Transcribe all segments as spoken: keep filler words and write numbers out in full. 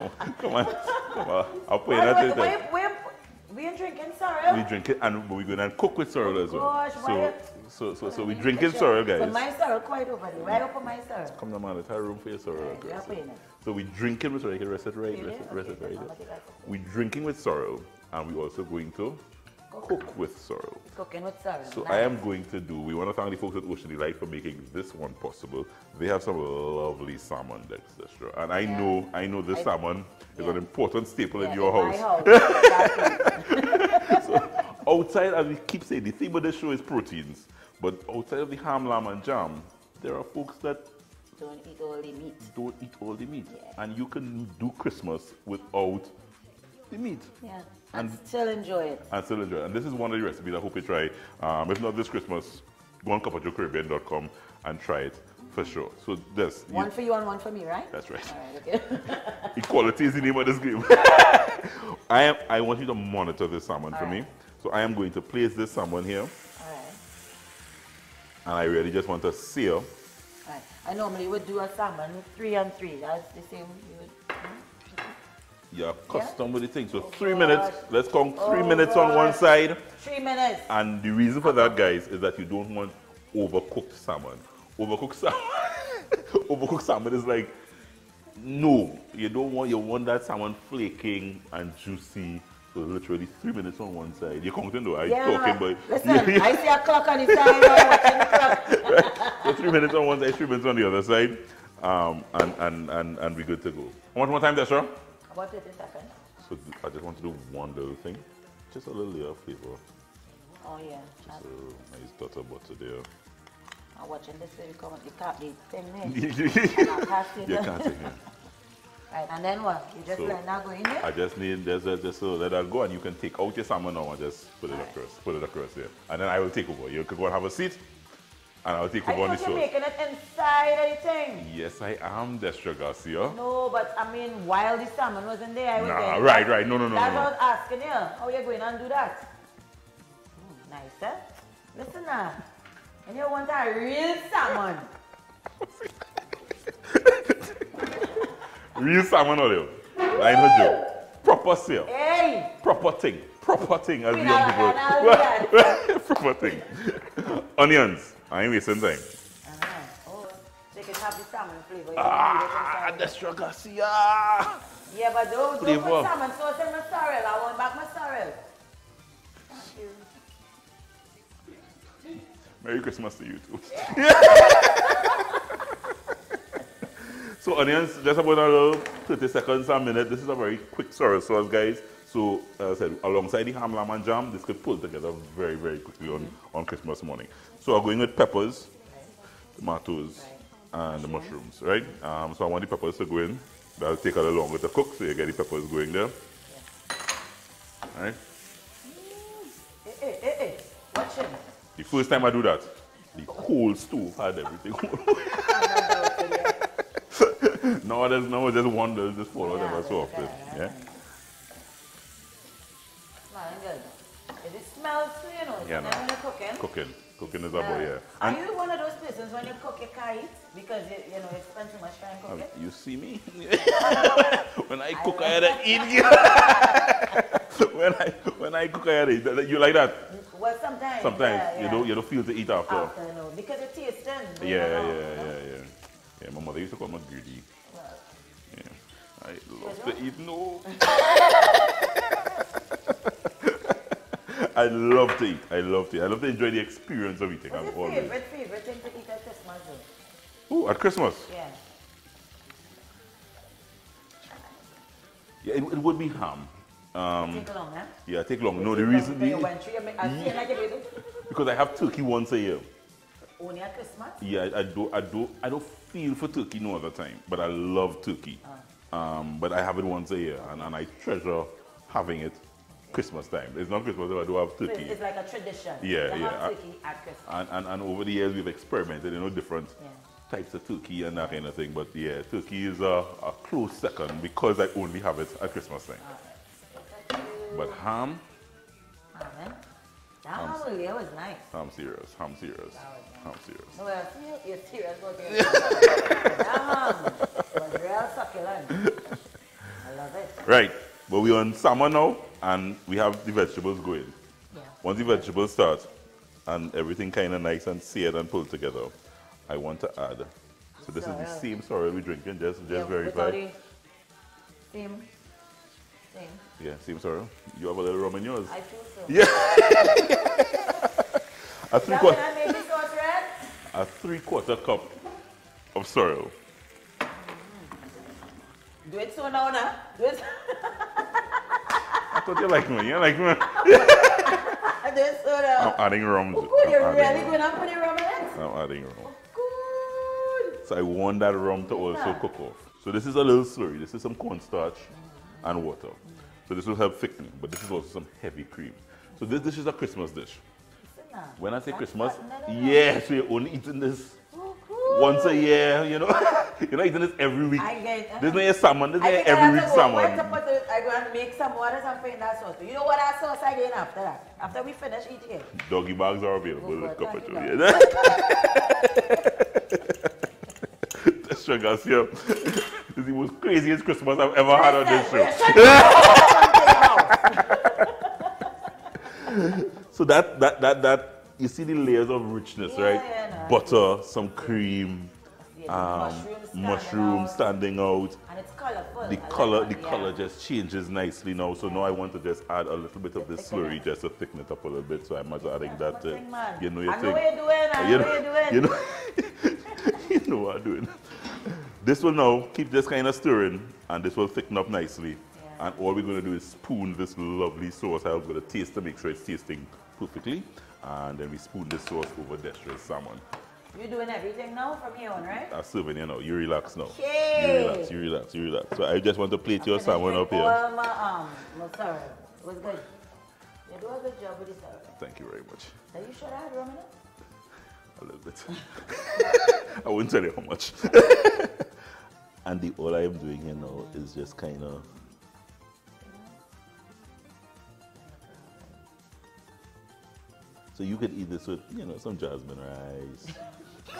Come on, come on. I'll put it out there. We're, we're drinking sorrel. We drink it, and we're going to cook with sorrel oh as well. Gosh, so, so, so, so we drink it sorrel, guys. So my sorrel quite over there, right up on my sorrel. Come on, man, let's have room for your sorrel. Right, girl, so. so we drinking with sorrel. You can rest it right, really? rest, rest okay, it right there. We're drinking with sorrel, and we're also going to cook, cook with sorrel. Cooking with sorrel. So nice. I am going to do, we want to thank the folks at Ocean Delight for making this one possible. They have some lovely salmon, Destra. And I yeah. know, I know this I, salmon yeah. is an important staple yeah, in your in house. My house. So outside, as we keep saying, the theme of the show is proteins. But outside of the ham, lamb, and jam, there are folks that don't eat all the meat. Don't eat all the meat. Yeah. And you can do Christmas without the meat. Yeah. And, and still enjoy it. And still enjoy it. And this is one of the recipes I hope you try. Um, if not this Christmas, go on cup of joe caribbean dot com and try it for sure. So this. One you, for you and one for me, right? That's right. All right, okay. Equality is the name of this game. I am. I want you to monitor this salmon All for right. me. So I am going to place this salmon here. All right. And I really just want to sear. All right. I normally would do a salmon with three and three. That's the same you would. You're accustomed yeah. with the thing. So oh three gosh. minutes. Let's count three oh minutes gosh. on one side. Three minutes. And the reason for that, guys, is that you don't want overcooked salmon. Overcooked salmon. Overcooked salmon is like, no, you don't want. You want that salmon flaking and juicy. So literally three minutes on one side. You're counting though. Are you yeah. talking, but listen, I see a clock on the side. I'm watching the clock. Right. So three minutes on one side, three minutes on the other side, um, and and and and we're good to go. One more time, Destra. What did this happen? So I just want to do one little thing. Just a little layer of flavor. Oh yeah. Just a nice butter butter there. I'm watching this video come up. You can't eat ten minutes. You can't take it. Right, and then what? You just so let that go in there? I just need, just, just so let that go and you can take out your salmon now and just put it All across. Right. Put it across there. And then I will take over. You can go and have a seat. And I'll take over on the show. You're making it inside of the thing. Yes, I am, Destra Garcia. No, but I mean, while the salmon wasn't there, I was nah, there. Right, right. No, no, no. That's no, no. what I was asking you. How are you going and do that? Mm, nice, eh? Listen now. And you want a real salmon. Real salmon oil. I know, Joe. Proper seal. Hey. Proper thing. Proper thing, as we young people. Proper thing. Onions. I ain't wasting time. Uh-huh. Oh, they can have the salmon flavor. You ah, Destra Garcia. Yeah, but don't, don't put salmon sauce in my sorrel. I want back my sorrel. Thank you. Merry Christmas to you too. So onions, just about a little thirty seconds a minute. This is a very quick sorrel sauce, guys. So, as I said, alongside the ham, lamb, and jam, this could pull together very, very quickly on, mm-hmm. on Christmas morning. So, I'm going with peppers, tomatoes, right. and the mushrooms, right? Um, so, I want the peppers to go in. That'll take a little longer to cook, so you get the peppers going there. Yeah. All right? Hey, hey, hey, hey. Watch it. The first time I do that, the cold stove had everything. Now, there's no just one, there's just four, whatever, yeah, so often. Yeah? It smells, you know, yeah, no. when you're cooking. Cooking. Cooking is a boy, yeah. And are you one of those persons when you cook, you can't eat? Because, you, you know, you spend too much time cooking? Um, you see me? When I cook, I, I had to eat. when, I, when I cook, I had to eat. You like that? Well, sometimes. Sometimes. Yeah, yeah. You, don't, you don't feel to eat after. After, no. Because it tastes then. Yeah, yeah, yeah, yeah, yeah. Yeah, my mother used to call me greedy. Well, yeah. I love to eat, no. I love to eat. I love to eat. I love to enjoy the experience of eating. What's your favorite, favorite thing to eat at Christmas? Oh, at Christmas? Yeah. Yeah, it, it would be ham. Um, take long, huh? Yeah, take long. It no, the reason being... Because I have turkey once a year. Only at Christmas? Yeah, I, I, do, I, do, I don't feel for turkey no other time. But I love turkey. Uh. Um, but I have it once a year. And, and I treasure having it. Christmas time. It's not Christmas, but I do have turkey. It's like a tradition. Yeah, you yeah. Have turkey at Christmas. And, and, and over the years, we've experimented, you know, different yeah. types of turkey and that kind of thing. But yeah, turkey is a, a close second because I only have it at Christmas time. Right. But ham. Ham, eh? That ham cereal was nice. Ham serious, ham serious, ham serious. No, well, you're serious. That ham was real succulent. love it. Right. But we're on summer now, and we have the vegetables going. Yeah. Once the vegetables start, and everything kind of nice and seared and pulled together, I want to add. So this sorrel. Is the same sorrel we're drinking, just, just yeah, verified. Same, same. Yeah, same sorrel. You have a little rum in yours. I feel so. Yeah. a three quarter. Can I make this sauce red? A three quarter cup of sorrel. Do it so now, nah? Do it. I thought you like me. You like me. Do it so now. I'm adding rum. Oh, good. You're really going to put the rum in it? I'm adding rum. Oh, good. So I want that rum to also yeah. cook off. So this is a little slurry. This is some cornstarch mm-hmm. and water. Mm-hmm. So this will help thicken, but this is also some heavy cream. So this dish is a Christmas dish. When I say that's Christmas, yes, we're only eating this oh, cool. once a year, you know. You're not eating this every week. I get it. There's no your salmon. There's no your every week salmon. I'm going to make some water and find that sauce. You know what that sauce I get after that? After we finish eating it. Doggy bags are available with Cup of Joe. Destra Garcia. This is the most craziest Christmas I've ever had on this show. So that, that, that, that, you see the layers of richness, yeah, right? Yeah, no, butter, some cream. Um, mushroom standing, standing out, and it's colorful. The I color, like the yeah. color just changes nicely now. So yeah. now I want to just add a little bit of the this slurry it. just to thicken it up a little bit. So I might yeah, adding that. Thing, uh, you know your I thing. Know what you're doing. I you know, know what you're doing. You know, you know what I'm doing. This will now keep this kind of stirring, and this will thicken up nicely. Yeah. And all we're going to do is spoon this lovely sauce. I'm going to taste to make sure it's tasting perfectly, and then we spoon this sauce over Destra's salmon. You're doing everything now from here on, right? I'm serving you now. You relax now. Okay. You relax, you relax, you relax. So I just want to plate your salmon up here. Well, my arm. No, sorry. It was good. You do a good job with the salmon. Thank you very much. Are you sure I had rum in it? A little bit. I won't tell you how much. And the all I am doing here now is just kind of... So you could eat this with, you know, some jasmine rice. I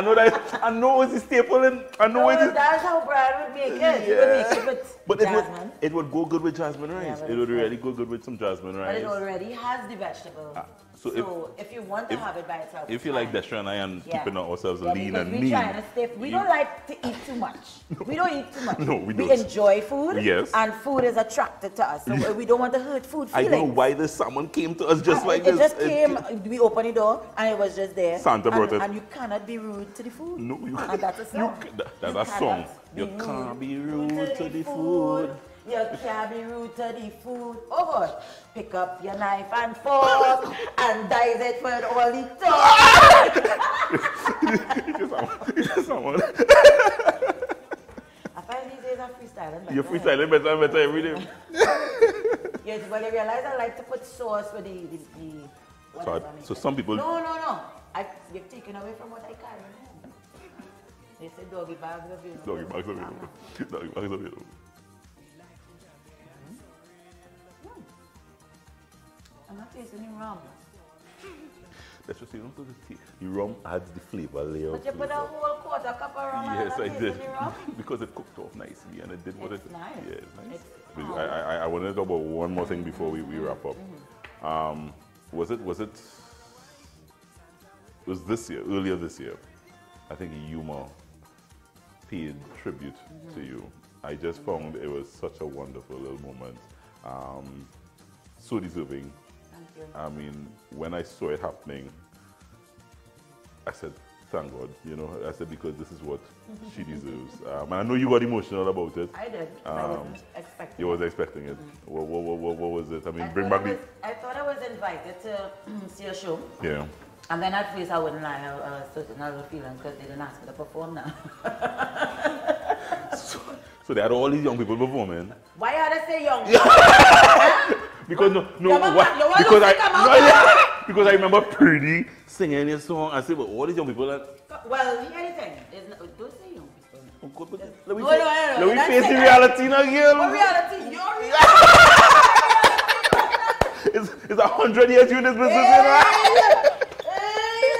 know that. I know it's a staple, and I know no, it is. That's how Brad would make it. Yeah. He would make it with but jasmine. It would, it would go good with jasmine rice. Yeah, it would really go good with some jasmine rice. But it already has the vegetable. Ah, so, so if, if you want to if, have it by itself, if you like Destra and I and yeah. keeping ourselves yeah, lean and mean, we don't like to eat too much. No. We don't eat too much. No, we don't. We enjoy food. Yes. And food is attracted to us, so we don't want to hurt food feelings. I don't know why this salmon came to us just and like it this. It just came. It came. We opened the door and it was just there. Santa brought it. And you cannot be rude to the food. No, you can't. That's a song. You, that, that's you a song. You can't be rude to, to the food. food. You can't be rude to the food. Oh gosh. Pick up your knife and fork and dice it for all the talk. You just someone. I find these days I'm freestyling better. You're freestyling better and better every day. Yes, but I realize I like to put sauce with the... the, the so, I, so some people... No, no, no. I, you've taken away from what I carry. They say doggy bags of you. Doggy bags of you. Doggy bags of you. I'm not tasting any rum. That's just you don't do the tea. The rum adds the flavor layer. But you flavor. Put a whole quarter cup of rum. Yes, I did. Because it cooked off nicely and it did what it's it. Nice. Yeah, it's nice. It's nice. I, I, I wanted to talk about one more thing before we, we wrap up. Mm-hmm. um, was it was it? It was this year, earlier this year, I think Yuma paid tribute mm-hmm. to you. I just mm-hmm. found it was such a wonderful little moment. Um, so deserving. Thank you. I mean, when I saw it happening, I said, thank God, you know, I said, because this is what she deserves. Um, and I know you got emotional about it. I did. Um, I wasn't expecting it. You was expecting it. Mm-hmm. what, what, what, what was it? I mean, I bring back the... I thought I was invited to see a show. Yeah. And then at first I wouldn't lie, I was certain I was feeling because they didn't ask me to perform now. so, so they had all these young people performing. Why had I say young people? Because no, no, mama, why, because I, no, yeah, because I remember Purdy singing a song. I said, but all these young people are. Well, anything. Don't say young people. Oh, God, but let no, me no, face, no, no, let no, me face the reality now, girl. What reality? Your reality. it's it's a hundred years you in this business, yeah, you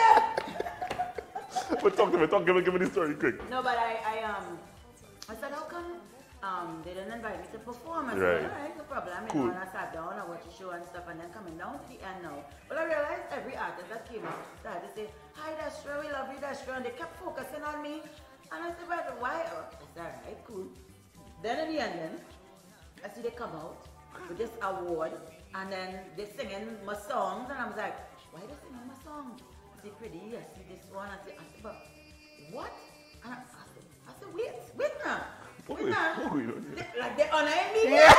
know? Yeah. But talk to me, talk to me, give me the story quick. No, but I, I um, I said, how come um, they didn't invite me to perform? I said, right. all right, no problem. You cool. know, and I sat down, I watched the show and stuff, and then coming down to the end now. But I realized every artist that came out started to say, hi, Destra, we love you, Destra. And they kept focusing on me. And I said, but why? I said, all right, cool. Then in the ending, I see they come out with this award, and then they're singing my songs, and I was like, why are they singing my songs? I say, pretty, I see this one, I say, I say, but what? And I, I said, I said, wait, wait now. Wait now. Oh, you don't they, like, they're honoring me. Yeah.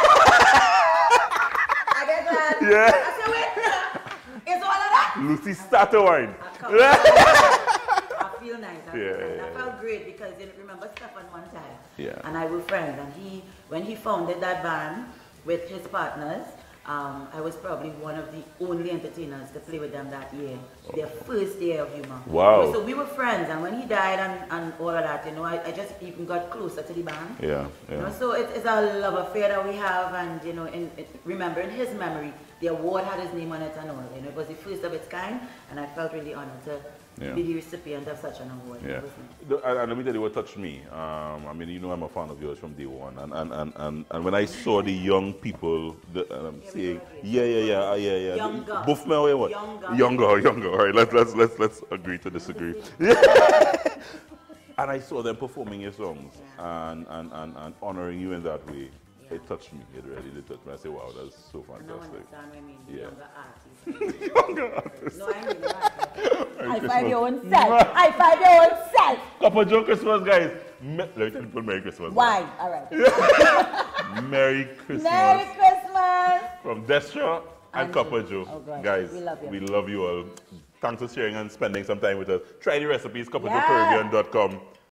I get that. Yeah. I said, wait now. It's all of that. Lucy started wine. I feel nice. I, yeah, feel nice. I felt great because you remember Stefan one time. Yeah. And I were friends, and he, when he founded that band with his partners, um, I was probably one of the only entertainers to play with them that year. Oh. Their first year of humor. Wow. So we were friends, and when he died and, and all of that, you know, I, I just even got closer to the band. Yeah, yeah. You know, so it, it's a love affair that we have, and, you know, in, it, remembering his memory, the award had his name on it and all. You know, it was the first of its kind, and I felt really honored to yeah. be the recipient of such an award. Yeah. And let me tell you what touched me. Um, I mean, you know, I'm a fan of yours from day one. And and, and, and, and when I saw the young people, the, and I'm yeah, saying, yeah, yeah, yeah, yeah, yeah. Younger. Both men were what? Younger. Younger, younger. All right, let's, let's, let's, let's agree to disagree. And I saw them performing your songs yeah. and, and, and, and honoring you in that way. Yeah. It touched me. It really did touch me. I said, wow, that's so fantastic. No, I mean, yeah. Younger artists. Younger artists. No, I mean, younger artists. High five your own self. High five your own self. Cup of Joe Christmas, guys. Me Let me put Merry Christmas. Wine. All right. Merry Christmas. Merry Christmas. From Destra and, and Cup of Joe. Oh, God. Guys, we love you. We love you all. Thanks for sharing and spending some time with us. Try the recipes, cup of joe caribbean dot com.